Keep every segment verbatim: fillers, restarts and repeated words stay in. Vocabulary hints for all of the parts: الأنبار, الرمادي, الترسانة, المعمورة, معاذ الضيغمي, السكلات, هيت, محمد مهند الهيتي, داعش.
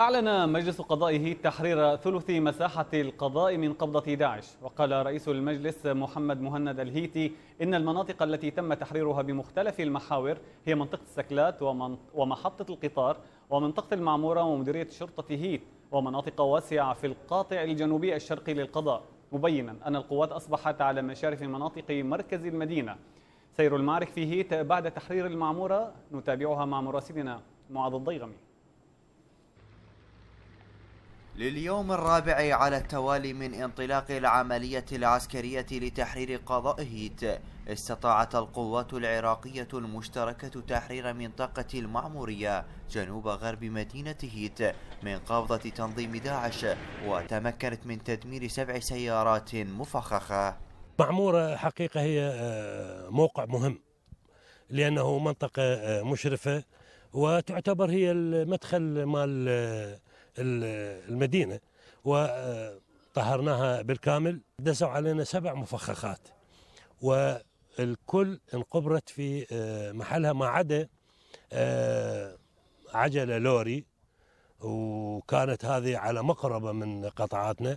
أعلن مجلس قضاء هيت تحرير ثلث مساحة القضاء من قبضة داعش. وقال رئيس المجلس محمد مهند الهيتي إن المناطق التي تم تحريرها بمختلف المحاور هي منطقة السكلات ومحطة القطار ومنطقة المعمورة ومديرية شرطة هيت ومناطق واسعة في القاطع الجنوبي الشرقي للقضاء، مبينا أن القوات أصبحت على مشارف مناطق مركز المدينة. سير المعركة في هيت بعد تحرير المعمورة نتابعها مع مراسلنا معاذ الضيغمي. لليوم الرابع على التوالي من انطلاق العملية العسكرية لتحرير قضاء هيت، استطاعت القوات العراقية المشتركة تحرير منطقة المعمورية جنوب غرب مدينة هيت من قبضة تنظيم داعش، وتمكنت من تدمير سبع سيارات مفخخة. المعمورة حقيقة هي موقع مهم لأنه منطقة مشرفة وتعتبر هي المدخل مال المدينة، وطهرناها بالكامل. دسوا علينا سبع مفخخات والكل انقبرت في محلها ما عدا عجلة لوري، وكانت هذه على مقربة من قطعاتنا.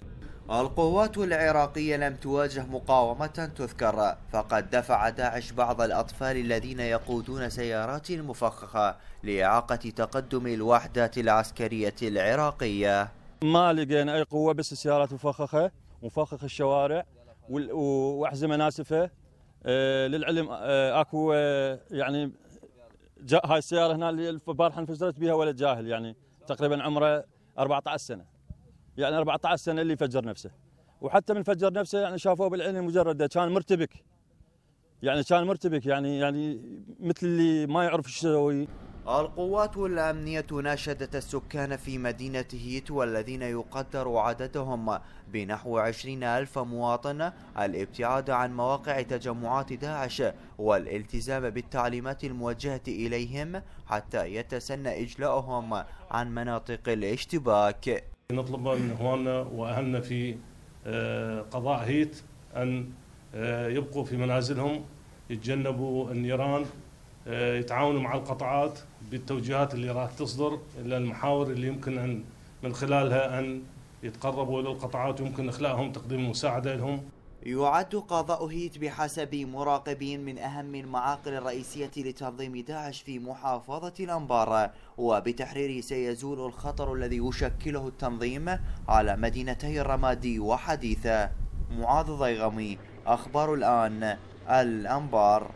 القوات العراقية لم تواجه مقاومة تذكر، فقد دفع داعش بعض الأطفال الذين يقودون سيارات مفخخة لإعاقة تقدم الوحدات العسكرية العراقية. ما لقينا أي قوة، بس السيارات مفخخة مفخخ الشوارع وأحزمة ناسفة. للعلم أكو يعني هاي السيارة هنا اللي البارحة انفجرت بها ولد جاهل، يعني تقريبا عمره أربعة عشر سنة، يعني أربعة عشر سنة اللي فجر نفسه. وحتى من فجر نفسه يعني شافوه بالعين المجردة، كان مرتبك يعني كان مرتبك يعني يعني مثل اللي ما يعرف ايش يسوي. القوات الأمنية ناشدت السكان في مدينة هيت والذين يقدر عددهم بنحو عشرين ألف مواطن الابتعاد عن مواقع تجمعات داعش والالتزام بالتعليمات الموجهة إليهم حتى يتسنى إجلاؤهم عن مناطق الاشتباك. نطلب من إخواننا وأهلنا في قضاء هيت أن يبقوا في منازلهم، يتجنبوا النيران، يتعاونوا مع القطاعات بالتوجيهات اللي راح تصدر إلى المحاور اللي يمكن أن من خلالها أن يتقربوا إلى القطاعات ويمكن إخلاءهم تقديم المساعدة لهم. يعد قضاء هيت بحسب مراقبين من أهم المعاقل الرئيسية لتنظيم داعش في محافظة الأنبار، وبتحريره سيزول الخطر الذي يشكله التنظيم على مدينتي الرمادي وحديثة. معاذ الضيغمي، أخبار الآن، الأنبار.